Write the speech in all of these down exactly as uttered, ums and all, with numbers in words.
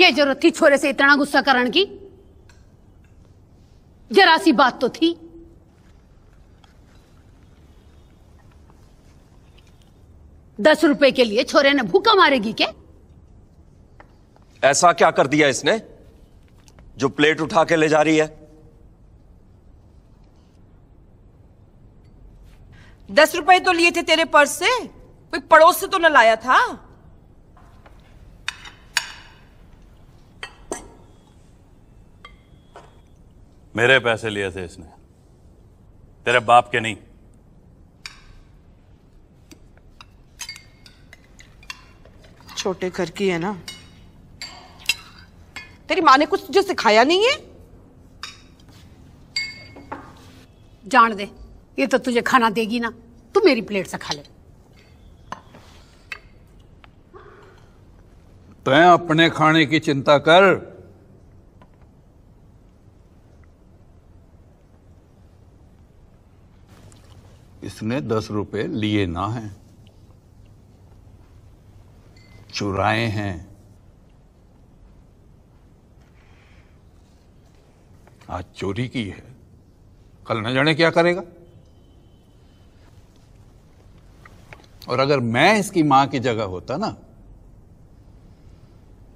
क्या जरूरत थी छोरे से इतना गुस्सा करने की? जरा सी बात तो थी। दस रुपए के लिए छोरे ने भूखा मारेगी क्या? ऐसा क्या कर दिया इसने जो प्लेट उठा के ले जा रही है? दस रुपए तो लिए थे तेरे पर्स से, कोई पड़ोस से तो न लाया था। मेरे पैसे लिए थे इसने, तेरे बाप के नहीं। छोटे घर की है ना, तेरी माँ ने कुछ तुझे सिखाया नहीं है? जान दे, ये तो तुझे खाना देगी ना, तू मेरी प्लेट से खा ले। तैं अपने खाने की चिंता कर। इसने दस रुपए लिए ना हैं, चुराए हैं। आज चोरी की है, कल न जाने क्या करेगा। और अगर मैं इसकी मां की जगह होता ना,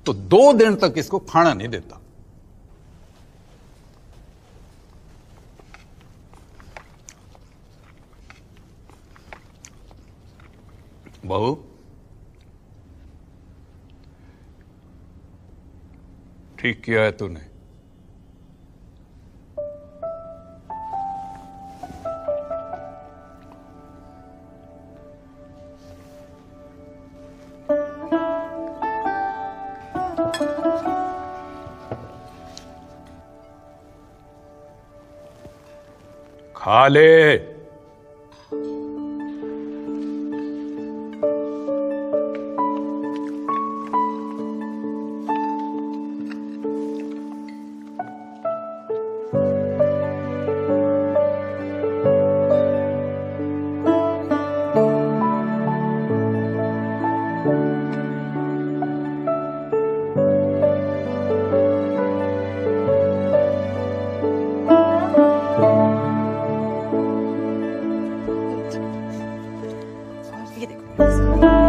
तो दो दिन तक इसको खाना नहीं देता। बहू, ठीक किया है तूने। खा ले। ये देखो।